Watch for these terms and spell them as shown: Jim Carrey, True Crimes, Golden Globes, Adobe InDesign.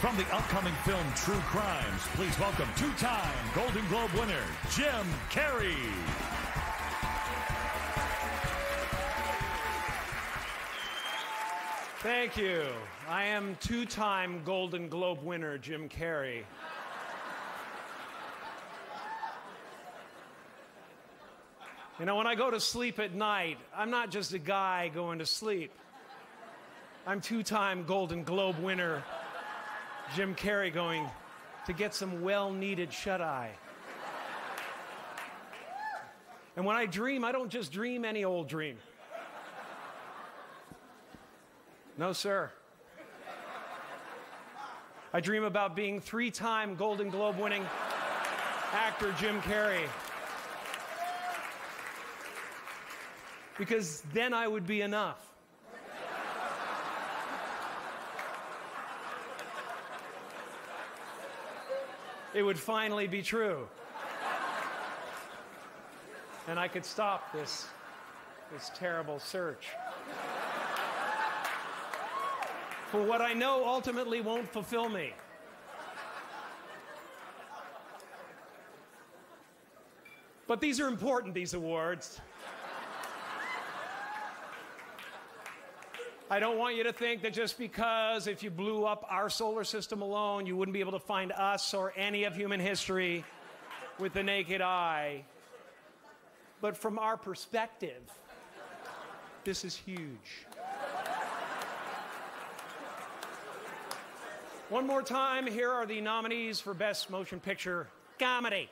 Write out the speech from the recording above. From the upcoming film True Crimes, please welcome two-time Golden Globe winner Jim Carrey. Thank you. I am two-time Golden Globe winner Jim Carrey. You know, when I go to sleep at night, I'm not just a guy going to sleep. I'm two-time Golden Globe winner Jim Carrey going to get some well-needed shut-eye. And when I dream, I don't just dream any old dream. No, sir. I dream about being three-time Golden Globe winning actor Jim Carrey. Because then I would be enough. It would finally be true. And I could stop this terrible search for what I know ultimately won't fulfill me. But these are important, these awards. I don't want you to think that just because if you blew up our solar system alone, you wouldn't be able to find us or any of human history with the naked eye. But from our perspective, this is huge. One more time, here are the nominees for Best Motion Picture Comedy.